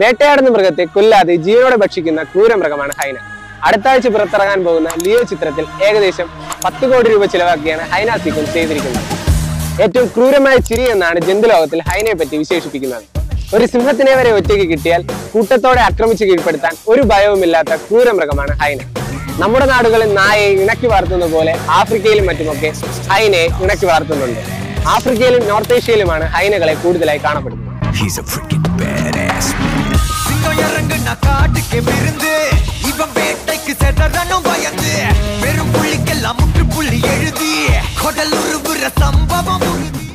വേട്ടയാടുന്ന മൃഗത്തെ കൊല്ലാതെ ജീവനോടെ ഭക്ഷിക്കുന്ന ക്രൂരമൃഗമാണ് ഹൈന. അടുത്ത ആഴ്ച പുറത്തിറങ്ങാൻ പോകുന്ന ലിയോ ചിത്രത്തിൽ ഏകദേശം 10 കോടി രൂപ ചിലവാക്കിയാണ് ഹൈന സീക്വൻസ് ചെയ്തിരിക്കുന്നത്. ഏറ്റവും ക്രൂരമായ ചിരി എന്നാണ് ജന്തുലോകത്തിൽ ഹൈനയെ പറ്റി വിശേഷിപ്പിക്കുന്നത്. ഒരു സിംഹത്തിനെ വരെ ഒറ്റയ്ക്ക് കിട്ടിയാൽ കൂട്ടത്തോടെ ആക്രമിച്ച് കീഴ്പ്പെടുത്താൻ ഒരു ഭയവുമില്ലാത്ത ക്രൂരമൃഗമാണ് ഹൈന. നമ്മുടെ നാടുകളിൽ നായയെ ഇണക്കി വളർത്തുന്ന പോലെ ആഫ്രിക്കയിലും മറ്റുമൊക്കെ ഹൈനയെ ഇണക്കി വളർത്തുന്നുണ്ട്. ആഫ്രിക്കയിലും നോർത്ത് ഏഷ്യയിലുമാണ് ഹൈനകളെ കൂടുതലായി കാണപ്പെടുന്നത്.